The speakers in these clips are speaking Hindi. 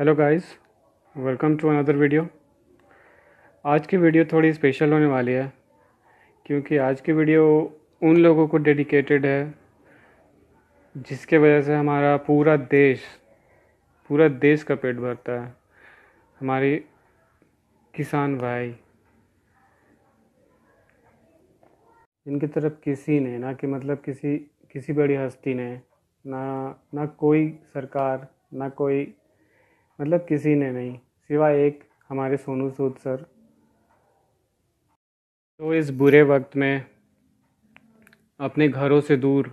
Hello guys, welcome to another video. आज की वीडियो थोड़ी स्पेशल होने वाली है क्योंकि आज की वीडियो उन लोगों को डेडिकेटेड है जिसके वजह से हमारा पूरा देश का पेट भरता है। हमारी किसान भाई, इनकी तरफ किसी ने ना कि मतलब किसी बड़ी हस्ती ने ना कोई सरकार ना कोई मतलब किसी ने नहीं, सिवाय एक हमारे सोनू सूद सर। तो इस बुरे वक्त में अपने घरों से दूर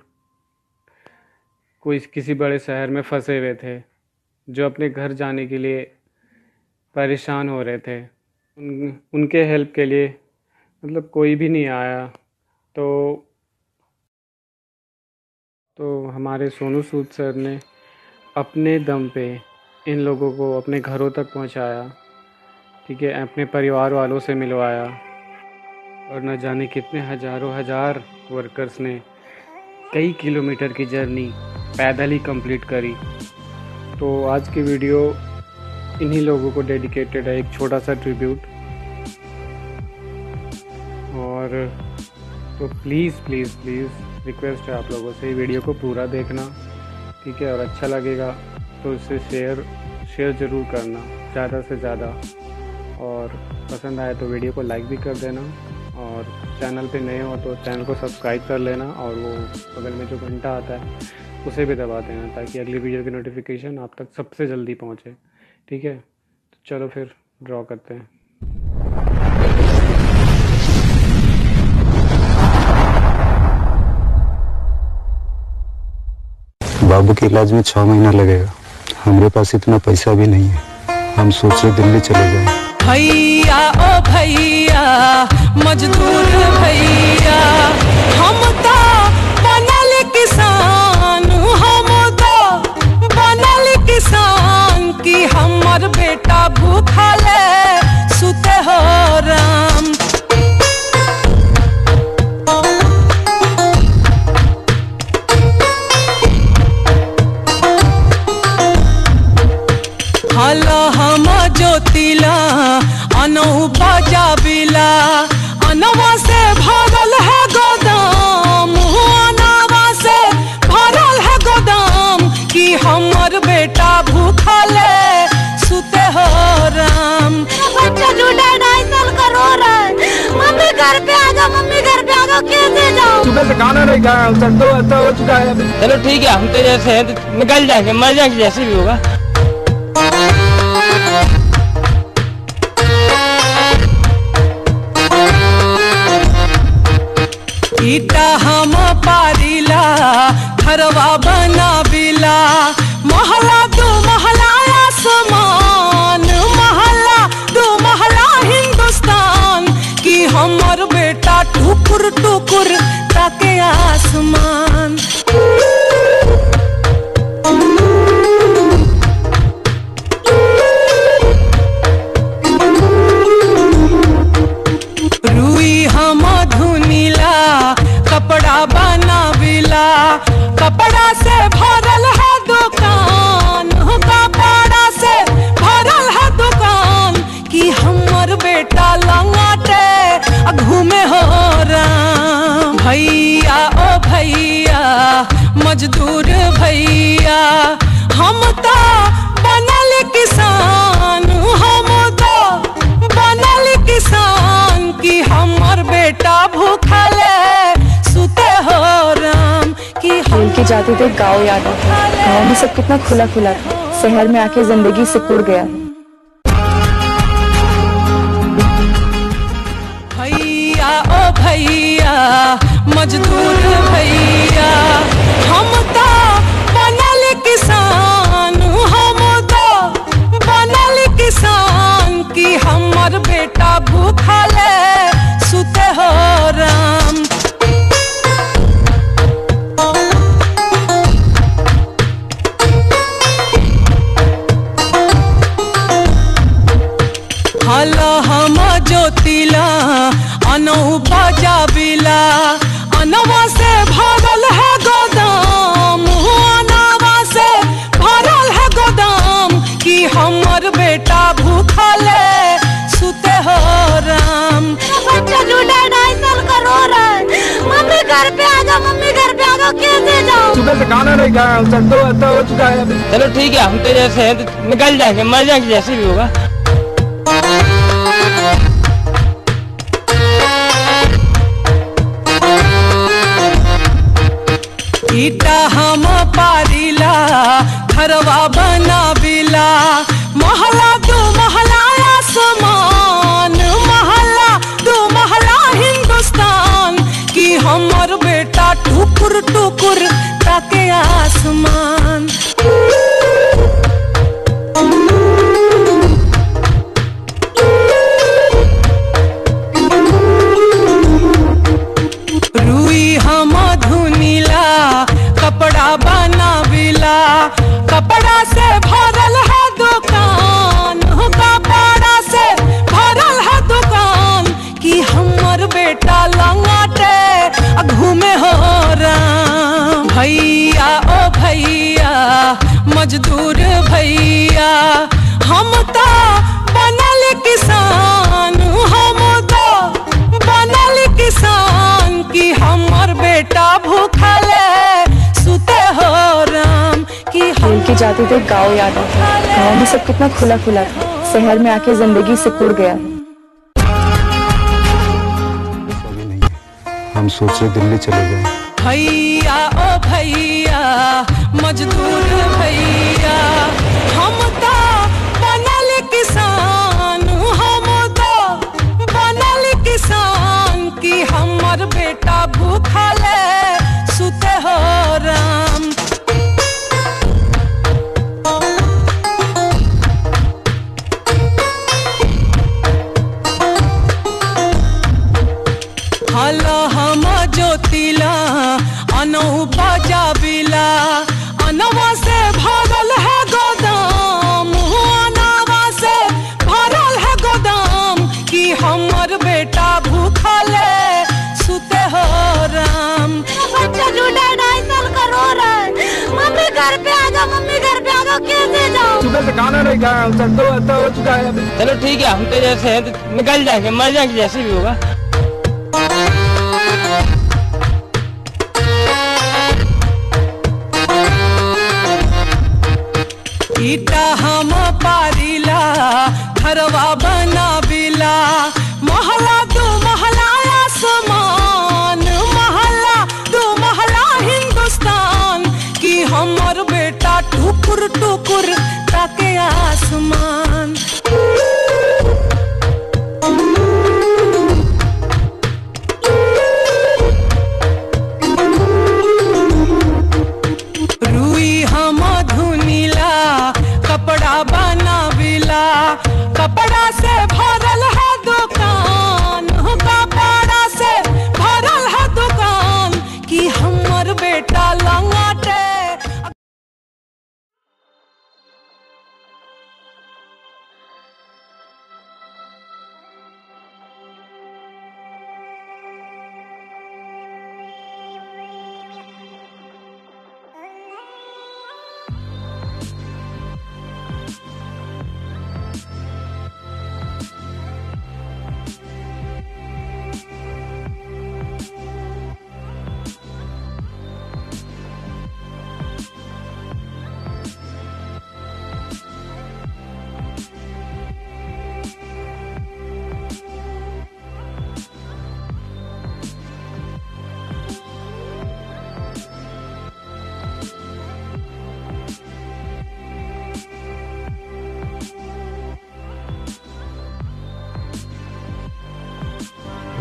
कोई किसी बड़े शहर में फंसे हुए थे, जो अपने घर जाने के लिए परेशान हो रहे थे। उनके हेल्प के लिए मतलब कोई भी नहीं आया। तो हमारे सोनू सूद सर ने अपने दम पे इन लोगों को अपने घरों तक पहुंचाया, ठीक है, अपने परिवार वालों से मिलवाया और न जाने कितने हज़ार वर्कर्स ने कई किलोमीटर की जर्नी पैदल ही कंप्लीट करी। तो आज की वीडियो इन्हीं लोगों को डेडिकेटेड है, एक छोटा सा ट्रिब्यूट। और तो प्लीज़ प्लीज़ प्लीज़ रिक्वेस्ट है आप लोगों से, वीडियो को पूरा देखना, ठीक है, और अच्छा लगेगा तो इसे शेयर ज़रूर करना ज़्यादा से ज़्यादा। और पसंद आए तो वीडियो को लाइक भी कर देना, और चैनल पे नए हो तो चैनल को सब्सक्राइब कर लेना, और वो बगल में जो घंटा आता है उसे भी दबा देना ताकि अगली वीडियो की नोटिफिकेशन आप तक सबसे जल्दी पहुंचे, ठीक है। तो चलो फिर ड्रॉ करते हैं। बाबू के इलाज में 6 महीना लगेगा, हमारे पास इतना पैसा भी नहीं है। हम सोच रहे दिल्ली चले जाएं। भैया ओ भैया, मजदूर भैया, हम तो बनल किसान, हम तो बनल किसान की हमर बेटा भूखा ले सुते हो राम। हलो हम ज्योतिला अनहु बजा बिला, अनवा से भरल है गोदाम, अनवा से भरल है गोदाम कि हमर बेटा भूखा ले सुते हो राम। बच्चा झूठा 2.5 साल का रो रहा है, मम्मी घर पे आ जाओ कैसे जाओ, सुबह से खाना नहीं खाया, तो अच्छा हो चुका है। चलो ठीक है, हम तेरे से निकल जाएंगे, मर जाएंगे जैसे भी होगा। ईटा हम पारिला, घरवा बनाबिला, महला दो महला आसमान, महला दो महला हिंदुस्तान की हमर बेटा टुकुर टुकुर ताके आसमान। कपड़ा बनाबिला, कपड़ा से भरल है दुकान, कपड़ा से भरल है दुकान कि हमर बेटा लंगाटे घूमे हो राम। भैया ओ भैया, मजदूर भैया, हम तो बनल किसान, हम तो बनल किसान कि हमर बेटा भूखा ले की जाती थी। गांव याद आता है, गाँव में सब कितना खुला खुला था, शहर में आके जिंदगी सिकुड़ गया। भैया ओ भैया, मजदूर भैया, हम तो बनल किसान, हम तो बनल किसान कि हमर बेटा भूखा ले सुते हो राम। हलो हम ज्योतिला अनहु बजा बिला, अनवा सुबह से खाना नहीं खाया, संडे आता हो चुका है। चलो ठीक है, हम तो जैसे हैं तो निकल जाएंगे, मर जाएंगे जैसे भी होगा। ईटा हम पारिला घरवा बना बिला, मोहला दो मोहला आसमान, मोहला दो मोहला हिंदुस्तान की हमर बेटा टुकुर टुकुर ताके आसमान। रुई हम धुनीला कपड़ा बना बिला, कपड़ा से भरल है दुकान, कपड़ा से भरल है दुकान कि हमर बेटा लंगाटे घूमे हो राम। भैया ओ भैया मजदूर भैया, हम तो बनल किसान, हम तो बनल किसान कि हमर बेटा भूखले सुते हो राम। कि हम की जाती थी गाँव याद आता, गाँव भी सब कितना खुला खुला था, शहर में आके जिंदगी सिकुड़ गया। हम सोच रहे दिल्ली चले जाए। भैया ओ भैया मजदूर भैया, हम तो बनल किसान, हम तो बनल किसान कि हमर बेटा भूखले सुते हो राम। हलो हम ज्योतिला अनहु बजा बिला, अनवा से भरल है गोदाम, अनवा से भरल है गोदाम कि हमर बेटा भूखले सुते हो राम। बच्चा झूले 2.5 साल का रो रहा है, मम्मी घर पे आ जाओ, मम्मी घर पे आ जाओ, कैसे जाओ? सुबह से खाना नहीं खाया, संडे आता हो चुका है। चलो ठीक है, हम तो जैसे हैं तो निकल जाएंगे, मर जाएंगे जैसे भी होगा। ईटा हम पारिला घरवा बना बिला, मोहला दो मोहला आसमान, मोहला दो मोहला हिंदुस्तान कि हमर बेटा टुकुर टुकुर ताके आसमान। कपड़ा बना बिला, कपड़ा से भरल है दुकान, कपड़ा से भरल है दुकान कि हमर बेटा लंगाटे।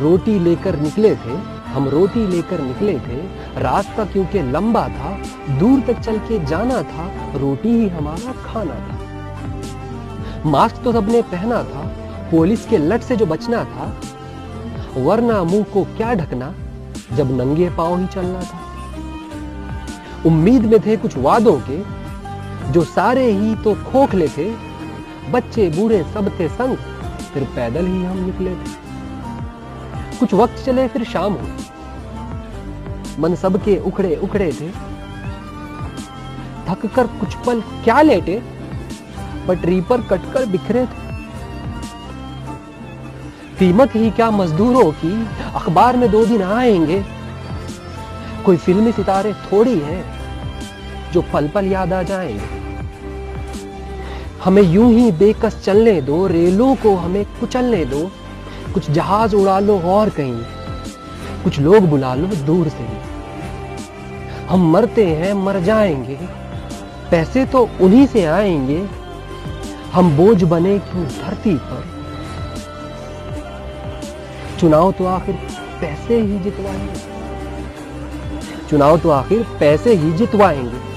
रोटी लेकर निकले थे हम, रोटी लेकर निकले थे, रास्ता क्योंकि लंबा था, दूर तक चल के जाना था, रोटी ही हमारा खाना था। मास्क तो सबने पहना था, पुलिस के लट से जो बचना था, वरना मुंह को क्या ढकना जब नंगे पांव ही चलना था। उम्मीद में थे कुछ वादों के जो सारे ही तो खोखले थे, बच्चे बूढ़े सब थे संग, फिर पैदल ही हम निकले थे। कुछ वक्त चले फिर शाम हुई, मन सबके उखड़े उखड़े थे, थक कर कुछ पल क्या लेटे, पटरी पर कटकर बिखरे थे। कीमत ही क्या मजदूरों की, अखबार में 2 दिन आएंगे, कोई फिल्मी सितारे थोड़ी हैं जो पल पल याद आ जाएं। हमें यूं ही बेकस चलने दो, रेलों को हमें कुचलने दो। कुछ जहाज उड़ा लो और कहीं, कुछ लोग बुला लो दूर से ही। हम मरते हैं मर जाएंगे, पैसे तो उन्हीं से आएंगे। हम बोझ बने क्यों धरती पर, चुनाव तो आखिर पैसे ही जितवाएंगे।